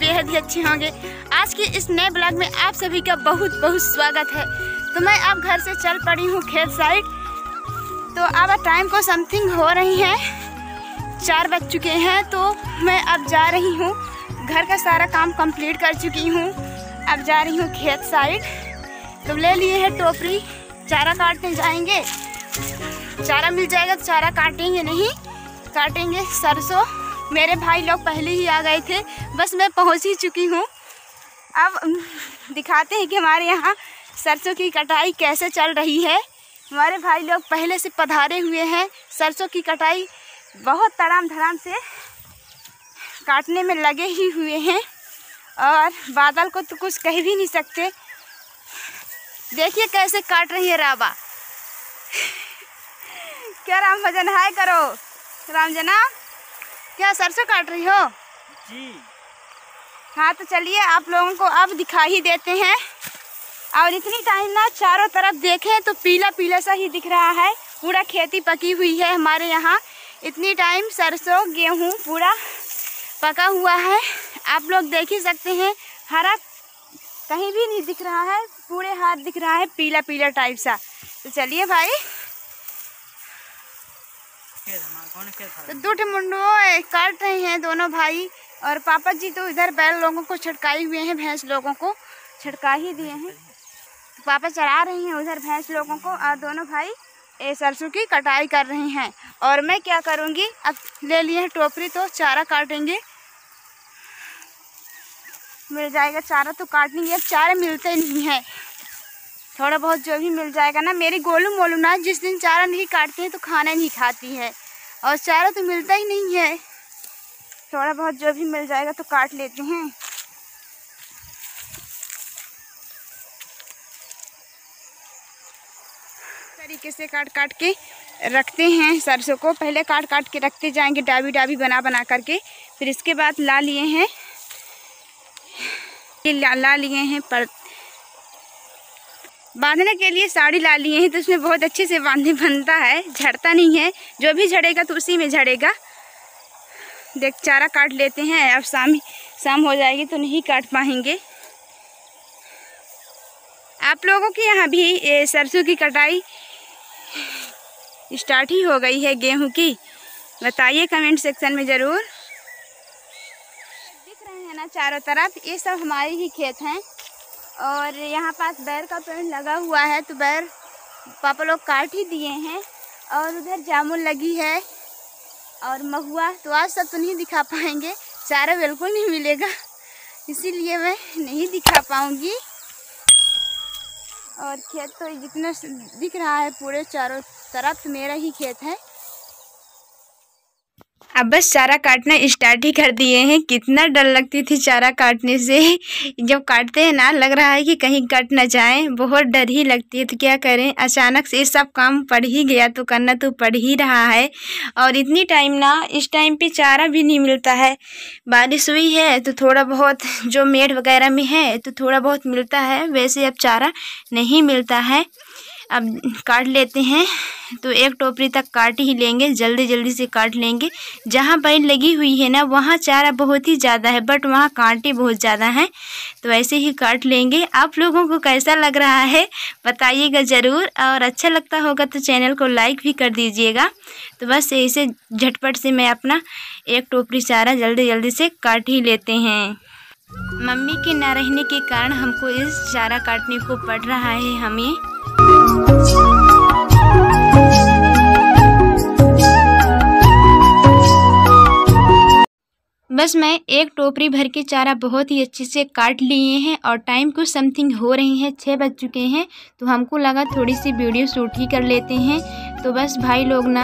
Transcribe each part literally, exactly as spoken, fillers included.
बेहद ही अच्छे होंगे। आज के इस नए ब्लॉग में आप सभी का बहुत बहुत स्वागत है। तो मैं अब घर से चल पड़ी हूँ खेत साइड। तो अब टाइम को समथिंग हो रही है, चार बज चुके हैं। तो मैं अब जा रही हूँ, घर का सारा काम कंप्लीट कर चुकी हूँ, अब जा रही हूँ खेत साइड। तो ले लिए है टोपरी, चारा काटने जाएंगे। चारा मिल जाएगा तो चारा काटेंगे, नहीं काटेंगे सरसों। मेरे भाई लोग पहले ही आ गए थे, बस मैं पहुंच ही चुकी हूं। अब दिखाते हैं कि हमारे यहाँ सरसों की कटाई कैसे चल रही है। हमारे भाई लोग पहले से पधारे हुए हैं। सरसों की कटाई बहुत तड़ाम धड़ाम से काटने में लगे ही हुए हैं और बादल को तो कुछ कह भी नहीं सकते। देखिए कैसे काट रही है राबा। क्या राम भजन हाय करो राम जना, क्या सरसों काट रही हो जी? हाँ, तो चलिए आप लोगों को अब दिखा ही देते हैं। और इतनी टाइम ना चारों तरफ देखें तो पीला पीला सा ही दिख रहा है। पूरा खेती पकी हुई है हमारे यहाँ। इतनी टाइम सरसों गेहूँ पूरा पका हुआ है, आप लोग देख ही सकते हैं। हरा कहीं भी नहीं दिख रहा है, पूरे हाथ दिख रहा है पीला पीला टाइप सा। तो चलिए भाई, तो दूठ मुंडो काट रहे हैं दोनों भाई। और पापा जी तो इधर बैल लोगों को छिड़काए हुए हैं, भैंस लोगों को छिड़का ही दिए हैं। तो पापा चरा रहे हैं उधर भैंस लोगों को, और दोनों भाई ए सरसों की कटाई कर रहे हैं। और मैं क्या करूँगी, अब ले लिए हैं टोकरी तो चारा काटेंगे। मिल जाएगा चारा तो काटनी है। अब चारा मिलते नहीं है, थोड़ा बहुत जो भी मिल जाएगा ना। मेरी गोलू मोलू ना जिस दिन चारा नहीं काटती है तो खाना नहीं खाती है, और चारा तो मिलता ही नहीं है। थोड़ा बहुत जो भी मिल जाएगा तो काट लेते हैं। तरीके से काट काट के रखते हैं सरसों को। पहले काट काट के रखते जाएंगे डाबी डाबी बना बना करके। फिर इसके बाद ला लिए हैं, ला, ला लिए हैं पर बांधने के लिए साड़ी ला लिए हैं। तो उसमें बहुत अच्छे से बांधने बनता है, झड़ता नहीं है। जो भी झड़ेगा तो उसी में झड़ेगा। देख चारा काट लेते हैं। अब शाम शाम हो जाएगी तो नहीं काट पाएंगे। आप लोगों के यहाँ भी सरसों की कटाई स्टार्ट ही हो गई है गेहूं की, बताइए कमेंट सेक्शन में ज़रूर। दिख रहे हैं ना चारों तरफ, ये सब हमारे ही खेत हैं। और यहाँ पास बैर का पेड़ लगा हुआ है, तो बैर पापा लोग काट ही दिए हैं। और उधर जामुन लगी है और महुआ। तो आज सब तो नहीं दिखा पाएंगे, चारा बिल्कुल नहीं मिलेगा, इसीलिए मैं नहीं दिखा पाऊँगी। और खेत तो जितना दिख रहा है पूरे चारों तरफ मेरा ही खेत है। अब बस चारा काटना स्टार्ट ही कर दिए हैं। कितना डर लगती थी चारा काटने से। जब काटते हैं ना लग रहा है कि कहीं कट ना जाए, बहुत डर ही लगती है। तो क्या करें, अचानक से सब काम पड़ ही गया, तो करना तो पड़ ही रहा है। और इतनी टाइम ना इस टाइम पे चारा भी नहीं मिलता है। बारिश हुई है तो थोड़ा बहुत जो मेड़ वगैरह में है तो थोड़ा बहुत मिलता है, वैसे अब चारा नहीं मिलता है। अब काट लेते हैं, तो एक टोपरी तक काट ही लेंगे, जल्दी जल्दी से काट लेंगे। जहाँ बैल लगी हुई है ना वहाँ चारा बहुत ही ज़्यादा है, बट वहाँ कांटे बहुत ज़्यादा हैं, तो ऐसे ही काट लेंगे। आप लोगों को कैसा लग रहा है बताइएगा ज़रूर, और अच्छा लगता होगा तो चैनल को लाइक भी कर दीजिएगा। तो बस ऐसे झटपट से मैं अपना एक टोपरी चारा जल्दी जल्दी से काट ही लेते हैं। मम्मी के ना रहने के कारण हमको इस चारा काटने को पड़ रहा है हमें। बस मैं एक टोपरी भर के चारा बहुत ही अच्छे से काट लिए हैं। और टाइम को समथिंग हो रही है, छः बज चुके हैं। तो हमको लगा थोड़ी सी वीडियो शूट ही कर लेते हैं। तो बस भाई लोग ना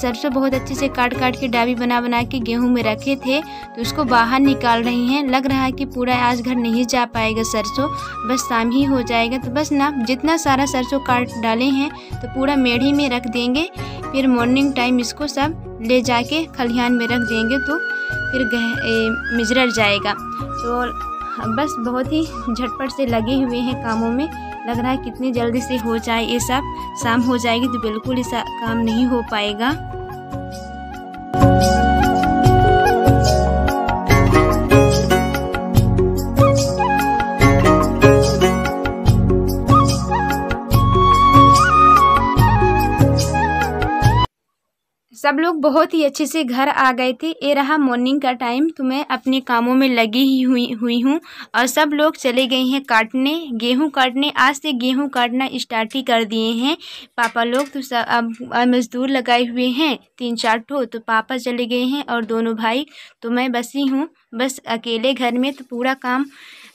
सरसों बहुत अच्छे से काट काट के डाबी बना बना के गेहूं में रखे थे, तो उसको बाहर निकाल रहे हैं। लग रहा है कि पूरा आज घर नहीं जा पाएगा सरसों, बस शाम ही हो जाएगा। तो बस ना जितना सारा सरसों काट डाले हैं तो पूरा मेढ़ी में रख देंगे, फिर मॉर्निंग टाइम इसको सब ले जाके खलिहान में रख देंगे, तो फिर गह मिजर जाएगा। तो बस बहुत ही झटपट से लगे हुए हैं कामों में। लग रहा है कितनी जल्दी से हो जाए ये सब, शाम हो जाएगी तो बिल्कुल ऐसा काम नहीं हो पाएगा। सब लोग बहुत ही अच्छे से घर आ गए थे। ये रहा मॉर्निंग का टाइम, तो मैं अपने कामों में लगी ही हुई हुई हूँ और सब लोग चले गए हैं काटने, गेहूँ काटने। आज से गेहूँ काटना स्टार्ट ही कर दिए हैं पापा लोग। तो सब अब मज़दूर लगाए हुए हैं तीन चार ठो, तो पापा चले गए हैं और दोनों भाई, तो मैं बसी हूँ बस अकेले घर में। तो पूरा काम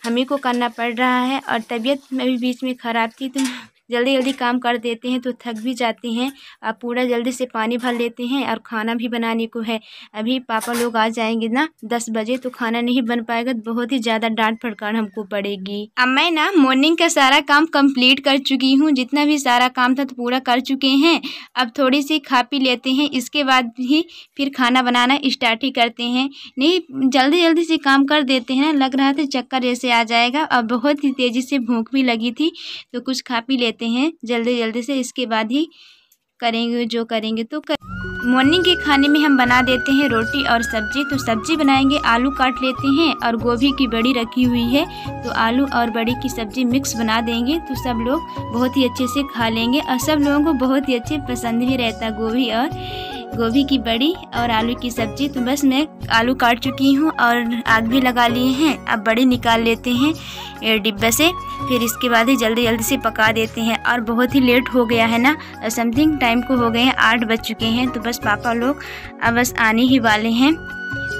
हमें को करना पड़ रहा है और तबीयत में भी बीच में ख़राब थी, तो जल्दी जल्दी काम कर देते हैं तो थक भी जाते हैं। अब पूरा जल्दी से पानी भर लेते हैं और खाना भी बनाने को है। अभी पापा लोग आ जाएंगे ना दस बजे, तो खाना नहीं बन पाएगा, तो बहुत ही ज़्यादा डांट फटकार हमको पड़ेगी। अब मैं ना मॉर्निंग का सारा काम कंप्लीट कर चुकी हूँ, जितना भी सारा काम था तो पूरा कर चुके हैं। अब थोड़ी सी खा पी लेते हैं, इसके बाद ही फिर खाना बनाना स्टार्ट ही करते हैं। नहीं जल्दी जल्दी से काम कर देते हैं, लग रहा था चक्कर जैसे आ जाएगा। अब बहुत ही तेज़ी से भूख भी लगी थी, तो कुछ खा पी लेते हैं जल्दी जल्दी से, इसके बाद ही करेंगे जो करेंगे। तो कर... मॉर्निंग के खाने में हम बना देते हैं रोटी और सब्जी। तो सब्जी बनाएंगे, आलू काट लेते हैं और गोभी की बड़ी रखी हुई है, तो आलू और बड़ी की सब्जी मिक्स बना देंगे, तो सब लोग बहुत ही अच्छे से खा लेंगे और सब लोगों को बहुत ही अच्छे पसंद भी रहता गोभी और गोभी की बड़ी और आलू की सब्जी। तो बस मैं आलू काट चुकी हूँ और आग भी लगा लिए हैं। अब बड़े निकाल लेते हैं डिब्बे से, फिर इसके बाद ही जल्दी जल्दी से पका देते हैं। और बहुत ही लेट हो गया है ना, समथिंग टाइम को हो गए हैं, आठ बज चुके हैं। तो बस पापा लोग अब बस आने ही वाले हैं,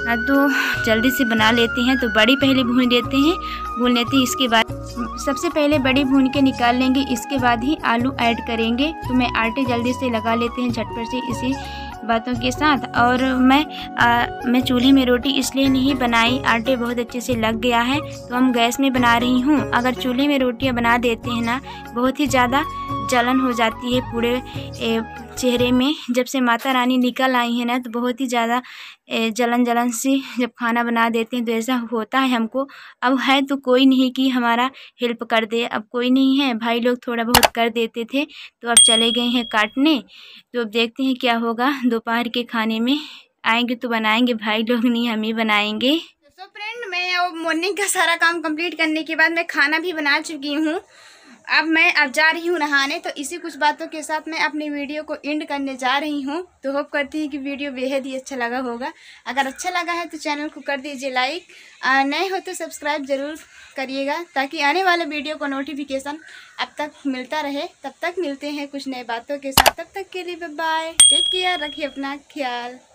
हाँ तो जल्दी से बना लेते हैं। तो बड़ी पहले भून देते हैं भून लेते हैं इसके बाद सबसे पहले बड़ी भून के निकाल लेंगे, इसके बाद ही आलू ऐड करेंगे। तो मैं आटे जल्दी से लगा लेते हैं झटपट से इसी बातों के साथ। और मैं आ, मैं चूल्हे में रोटी इसलिए नहीं बनाई, आटे बहुत अच्छे से लग गया है, तो हम गैस में बना रही हूँ। अगर चूल्हे में रोटियाँ बना देते हैं ना, बहुत ही ज़्यादा जलन हो जाती है पूरे ए, चेहरे में। जब से माता रानी निकल आई है ना, तो बहुत ही ज़्यादा जलन जलन से जब खाना बना देते हैं तो ऐसा होता है हमको। अब है तो कोई नहीं कि हमारा हेल्प कर दे, अब कोई नहीं है, भाई लोग थोड़ा बहुत कर देते थे। तो अब चले गए हैं काटने, तो अब देखते हैं क्या होगा दोपहर के खाने में। आएंगे तो बनाएंगे, भाई लोग नहीं हम ही बनाएंगे। तो फ्रेंड मैं अब मॉर्निंग का सारा काम कम्प्लीट करने के बाद मैं खाना भी बना चुकी हूँ। अब मैं अब जा रही हूँ नहाने, तो इसी कुछ बातों के साथ मैं अपनी वीडियो को एंड करने जा रही हूँ। तो होप करती हूँ कि वीडियो बेहद ही अच्छा लगा होगा। अगर अच्छा लगा है तो चैनल को कर दीजिए लाइक, नए हो तो सब्सक्राइब ज़रूर करिएगा, ताकि आने वाले वीडियो का नोटिफिकेशन अब तक मिलता रहे। तब तक मिलते हैं कुछ नए बातों के साथ, तब तक के लिए बाय बाय, टेक केयर, रखिए अपना ख्याल।